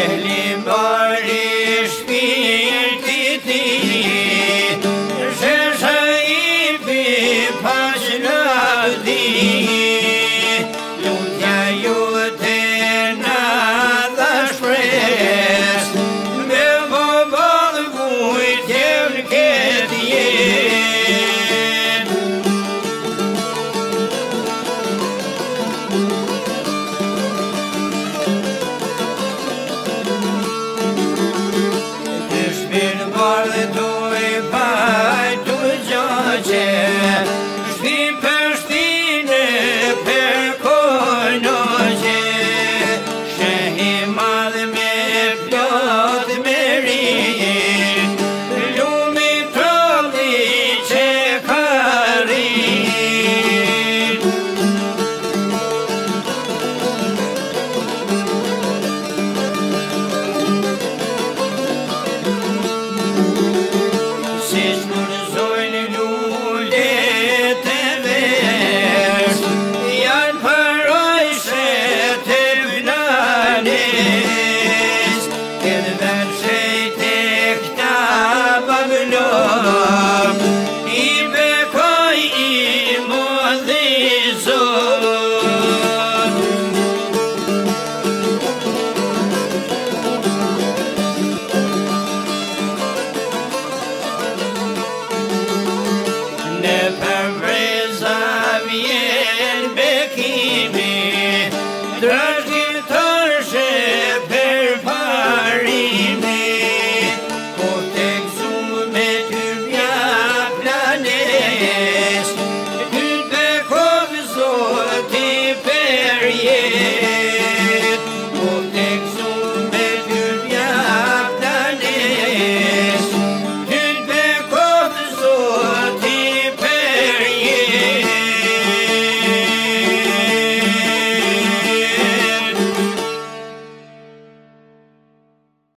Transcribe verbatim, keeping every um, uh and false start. Shehli